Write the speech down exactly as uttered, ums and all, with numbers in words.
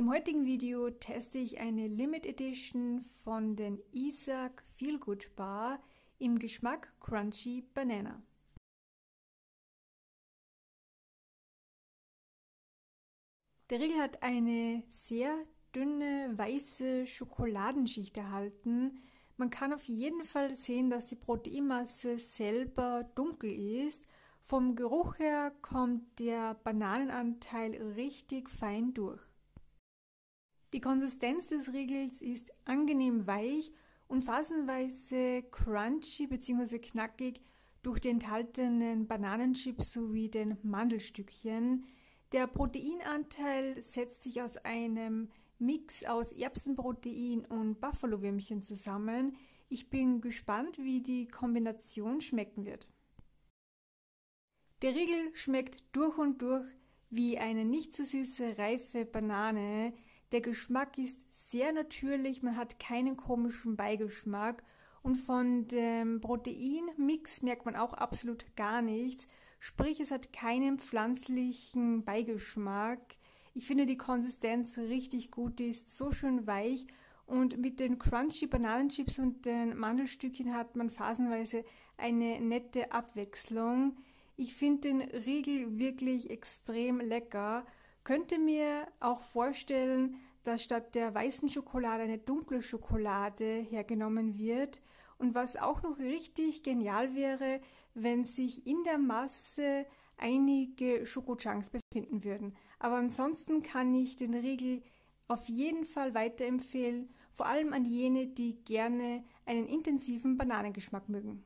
Im heutigen Video teste ich eine Limit Edition von den Isaac Feel Good Bar im Geschmack Crunchy Banana. Der Riegel hat eine sehr dünne weiße Schokoladenschicht erhalten. Man kann auf jeden Fall sehen, dass die Proteinmasse selber dunkel ist. Vom Geruch her kommt der Bananenanteil richtig fein durch. Die Konsistenz des Riegels ist angenehm weich und phasenweise crunchy bzw. knackig durch die enthaltenen Bananenchips sowie den Mandelstückchen. Der Proteinanteil setzt sich aus einem Mix aus Erbsenprotein und Buffalo-Würmchen zusammen. Ich bin gespannt, wie die Kombination schmecken wird. Der Riegel schmeckt durch und durch wie eine nicht zu süße, reife Banane. Der Geschmack ist sehr natürlich, man hat keinen komischen Beigeschmack und von dem Proteinmix merkt man auch absolut gar nichts, sprich es hat keinen pflanzlichen Beigeschmack. Ich finde die Konsistenz richtig gut, die ist so schön weich und mit den Crunchy Bananenchips und den Mandelstückchen hat man phasenweise eine nette Abwechslung. Ich finde den Riegel wirklich extrem lecker. Könnte mir auch vorstellen, dass statt der weißen Schokolade eine dunkle Schokolade hergenommen wird. Und was auch noch richtig genial wäre, wenn sich in der Masse einige Schoko-Chunks befinden würden. Aber ansonsten kann ich den Riegel auf jeden Fall weiterempfehlen, vor allem an jene, die gerne einen intensiven Bananengeschmack mögen.